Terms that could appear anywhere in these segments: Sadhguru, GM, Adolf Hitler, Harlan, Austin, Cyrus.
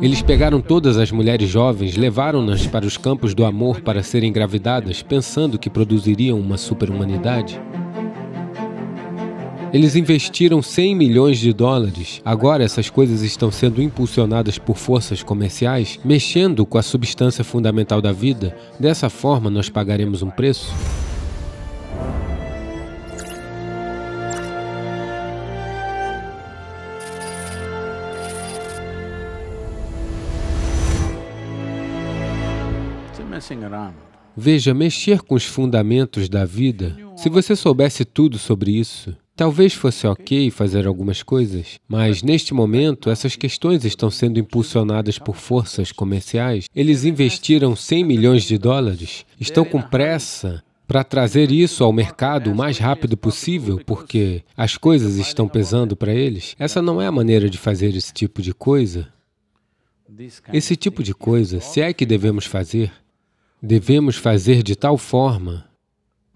Eles pegaram todas as mulheres jovens, levaram-nas para os campos do amor para serem engravidadas, pensando que produziriam uma super-humanidade. Eles investiram 100 milhões de dólares. Agora essas coisas estão sendo impulsionadas por forças comerciais, mexendo com a substância fundamental da vida. Dessa forma, nós pagaremos um preço. Veja, mexer com os fundamentos da vida, se você soubesse tudo sobre isso, talvez fosse ok fazer algumas coisas, mas neste momento essas questões estão sendo impulsionadas por forças comerciais. Eles investiram 100 milhões de dólares, estão com pressa para trazer isso ao mercado o mais rápido possível, porque as coisas estão pesando para eles. Essa não é a maneira de fazer esse tipo de coisa. Esse tipo de coisa, se é que devemos fazer de tal forma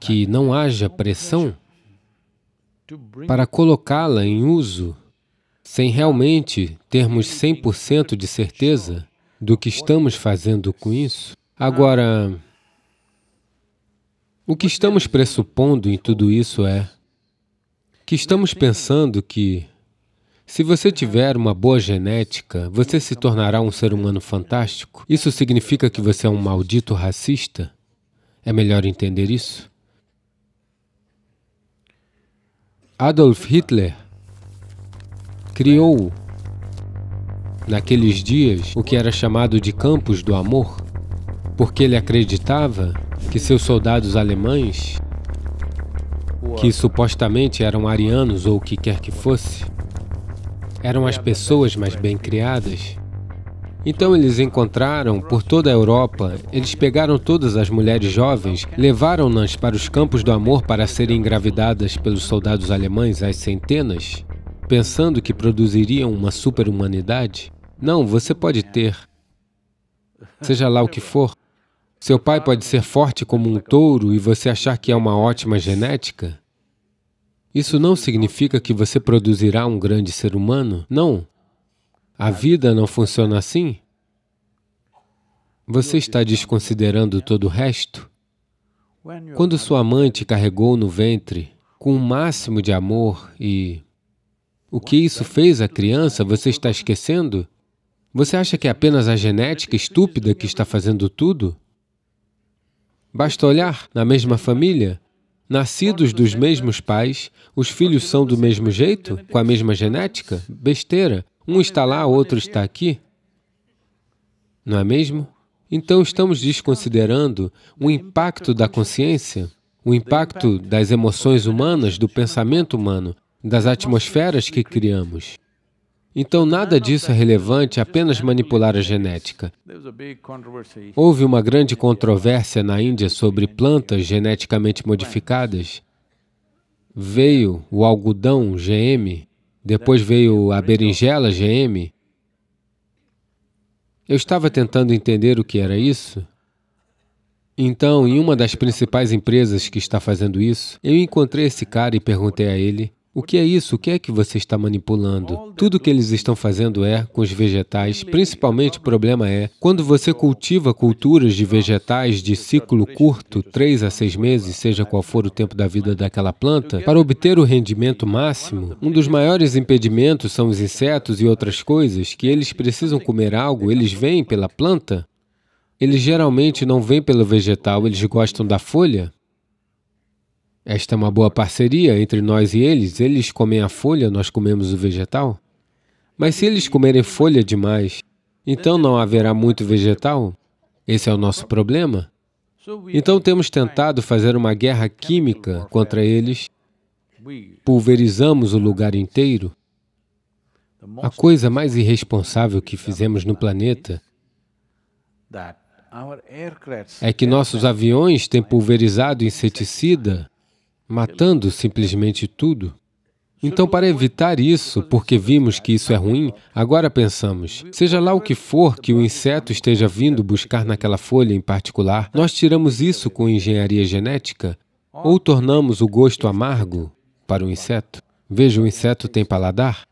que não haja pressão para colocá-la em uso sem realmente termos 100% de certeza do que estamos fazendo com isso. Agora, o que estamos pressupondo em tudo isso é que estamos pensando que, se você tiver uma boa genética, você se tornará um ser humano fantástico. Isso significa que você é um maldito racista? É melhor entender isso. Adolf Hitler criou, naqueles dias, o que era chamado de campos do amor, porque ele acreditava que seus soldados alemães, que supostamente eram arianos ou o que quer que fosse, eram as pessoas mais bem criadas. Então eles encontraram por toda a Europa, eles pegaram todas as mulheres jovens, levaram-nas para os campos do amor para serem engravidadas pelos soldados alemães às centenas, pensando que produziriam uma super-humanidade. Não, você pode ter, seja lá o que for. Seu pai pode ser forte como um touro e você achar que é uma ótima genética. Isso não significa que você produzirá um grande ser humano, não. A vida não funciona assim. Você está desconsiderando todo o resto. Quando sua mãe te carregou no ventre com o máximo de amor e o que isso fez à criança, você está esquecendo? Você acha que é apenas a genética estúpida que está fazendo tudo? Basta olhar na mesma família. Nascidos dos mesmos pais, os filhos são do mesmo jeito? Com a mesma genética? Besteira. Um está lá, outro está aqui. Não é mesmo? Então estamos desconsiderando o impacto da consciência, o impacto das emoções humanas, do pensamento humano, das atmosferas que criamos. Então nada disso é relevante, apenas manipular a genética. Houve uma grande controvérsia na Índia sobre plantas geneticamente modificadas. Veio o algodão GM, depois veio a berinjela GM. Eu estava tentando entender o que era isso. Então, em uma das principais empresas que está fazendo isso, eu encontrei esse cara e perguntei a ele: o que é isso? O que é que você está manipulando? Tudo o que eles estão fazendo é, com os vegetais, principalmente o problema é, quando você cultiva culturas de vegetais de ciclo curto, 3 a 6 meses, seja qual for o tempo da vida daquela planta, para obter o rendimento máximo, um dos maiores impedimentos são os insetos e outras coisas, que eles precisam comer algo, eles vêm pela planta, eles geralmente não vêm pelo vegetal, eles gostam da folha. Esta é uma boa parceria entre nós e eles. Eles comem a folha, nós comemos o vegetal. Mas se eles comerem folha demais, então não haverá muito vegetal. Esse é o nosso problema. Então temos tentado fazer uma guerra química contra eles. Pulverizamos o lugar inteiro. A coisa mais irresponsável que fizemos no planeta é que nossos aviões têm pulverizado inseticida, matando simplesmente tudo. Então, para evitar isso, porque vimos que isso é ruim, agora pensamos, seja lá o que for que o inseto esteja vindo buscar naquela folha em particular, nós tiramos isso com engenharia genética ou tornamos o gosto amargo para o inseto. Veja, o inseto tem paladar.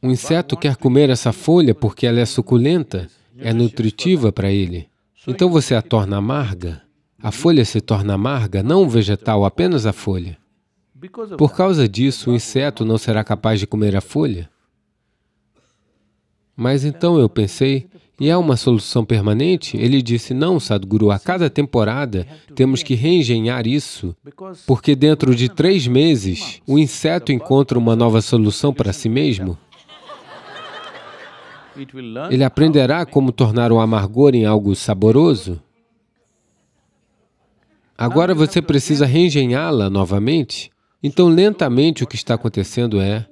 O inseto quer comer essa folha porque ela é suculenta, é nutritiva para ele. Então você a torna amarga. A folha se torna amarga, não o vegetal, apenas a folha. Por causa disso, o inseto não será capaz de comer a folha. Mas então eu pensei, e é uma solução permanente? Ele disse, não, Sadhguru, a cada temporada temos que reengenhar isso, porque dentro de 3 meses, o inseto encontra uma nova solução para si mesmo. Ele aprenderá como tornar o amargor em algo saboroso. Agora você precisa reengenhá-la novamente. Então, lentamente, o que está acontecendo é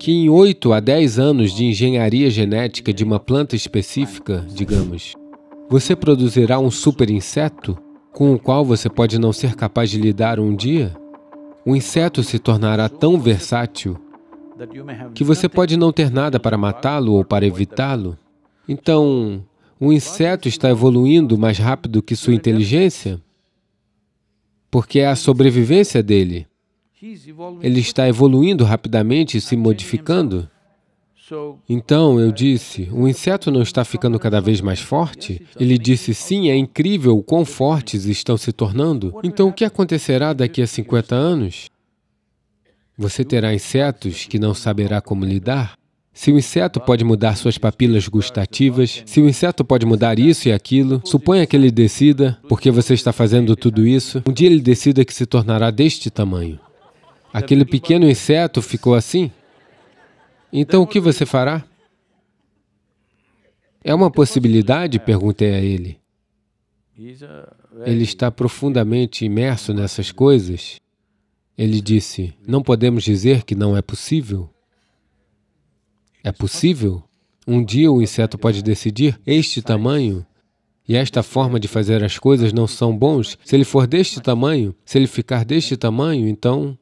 que em 8 a 10 anos de engenharia genética de uma planta específica, digamos, você produzirá um super inseto com o qual você pode não ser capaz de lidar um dia. O inseto se tornará tão versátil que você pode não ter nada para matá-lo ou para evitá-lo. Então, o inseto está evoluindo mais rápido que sua inteligência, porque é a sobrevivência dele. Ele está evoluindo rapidamente e se modificando. Então, eu disse, o inseto não está ficando cada vez mais forte? Ele disse, sim, é incrível o quão fortes estão se tornando. Então, o que acontecerá daqui a 50 anos? Você terá insetos que não saberá como lidar? Se o inseto pode mudar suas papilas gustativas, se o inseto pode mudar isso e aquilo, suponha que ele decida, porque você está fazendo tudo isso, um dia ele decida que se tornará deste tamanho. Aquele pequeno inseto ficou assim. Então, o que você fará? É uma possibilidade? Perguntei a ele. Ele está profundamente imerso nessas coisas. Ele disse, não podemos dizer que não é possível. É possível? Um dia o inseto pode decidir, este tamanho e esta forma de fazer as coisas não são bons. Se ele for deste tamanho, se ele ficar deste tamanho, então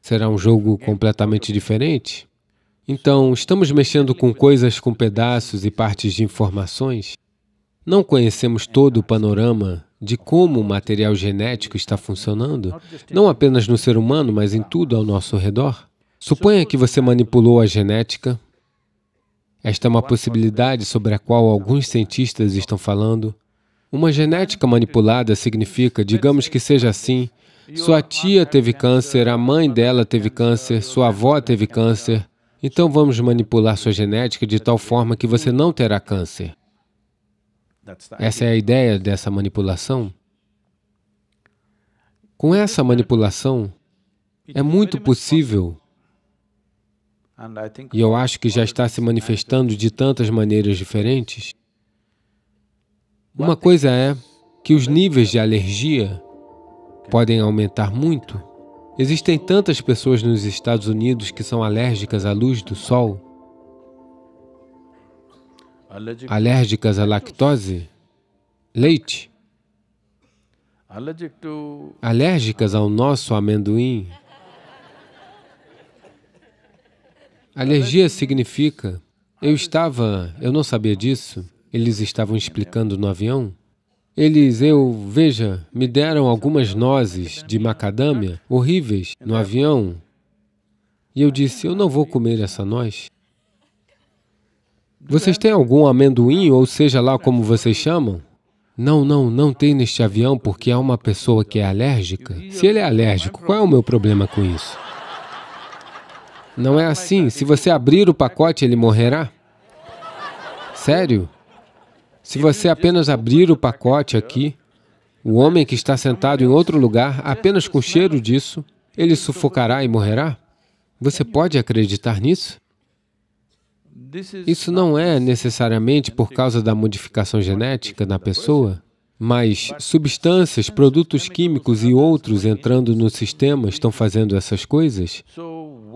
será um jogo completamente diferente. Então, estamos mexendo com coisas com pedaços e partes de informações. Não conhecemos todo o panorama de como o material genético está funcionando, não apenas no ser humano, mas em tudo ao nosso redor. Suponha que você manipulou a genética. Esta é uma possibilidade sobre a qual alguns cientistas estão falando. Uma genética manipulada significa, digamos que seja assim, sua tia teve câncer, a mãe dela teve câncer, sua avó teve câncer. Então vamos manipular sua genética de tal forma que você não terá câncer. Essa é a ideia dessa manipulação. Com essa manipulação, é muito possível, e eu acho que já está se manifestando de tantas maneiras diferentes. Uma coisa é que os níveis de alergia podem aumentar muito. Existem tantas pessoas nos Estados Unidos que são alérgicas à luz do sol, alérgicas à lactose, leite, alérgicas ao nosso amendoim. Alergia significa... Eu não sabia disso, eles estavam explicando no avião. Veja, me deram algumas nozes de macadâmia horríveis no avião e eu disse, eu não vou comer essa noz. Vocês têm algum amendoim, ou seja lá como vocês chamam? Não tem neste avião porque há uma pessoa que é alérgica. Se ele é alérgico, qual é o meu problema com isso? Não é assim. Se você abrir o pacote, ele morrerá. Sério? Se você apenas abrir o pacote aqui, o homem que está sentado em outro lugar, apenas com o cheiro disso, ele sufocará e morrerá? Você pode acreditar nisso? Isso não é necessariamente por causa da modificação genética na pessoa, mas substâncias, produtos químicos e outros entrando no sistema estão fazendo essas coisas.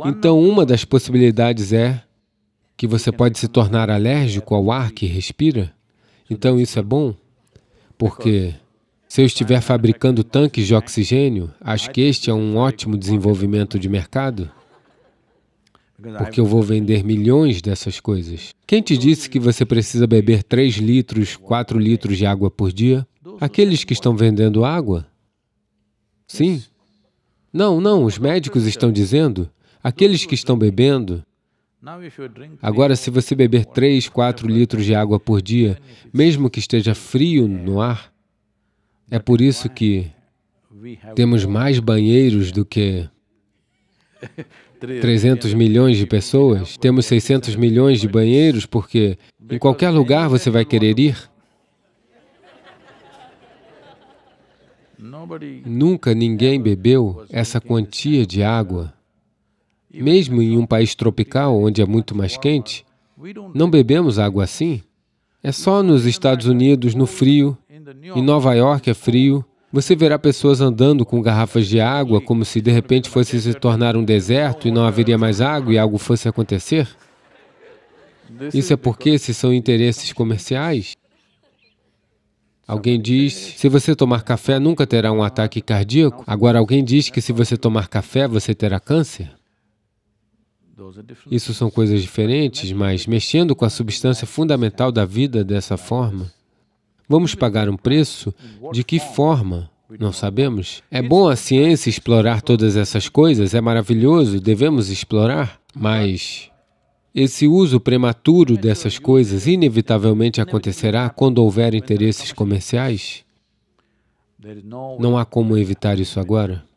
Então, uma das possibilidades é que você pode se tornar alérgico ao ar que respira. Então, isso é bom, porque se eu estiver fabricando tanques de oxigênio, acho que este é um ótimo desenvolvimento de mercado, porque eu vou vender milhões dessas coisas. Quem te disse que você precisa beber 3 litros, 4 litros de água por dia? Aqueles que estão vendendo água? Sim. Não, os médicos estão dizendo. Aqueles que estão bebendo, agora se você beber 3, 4 litros de água por dia, mesmo que esteja frio no ar, é por isso que temos mais banheiros do que 300 milhões de pessoas. Temos 600 milhões de banheiros porque em qualquer lugar você vai querer ir. Nunca ninguém bebeu essa quantia de água. Mesmo em um país tropical, onde é muito mais quente, não bebemos água assim. É só nos Estados Unidos, no frio. Em Nova York é frio. Você verá pessoas andando com garrafas de água como se de repente fosse se tornar um deserto e não haveria mais água e algo fosse acontecer. Isso é porque esses são interesses comerciais. Alguém diz, se você tomar café, nunca terá um ataque cardíaco. Agora, alguém diz que se você tomar café, você terá câncer. Isso são coisas diferentes, mas mexendo com a substância fundamental da vida dessa forma, vamos pagar um preço? De que forma? Não sabemos. É bom a ciência explorar todas essas coisas, é maravilhoso e devemos explorar, mas esse uso prematuro dessas coisas inevitavelmente acontecerá quando houver interesses comerciais. Não há como evitar isso agora.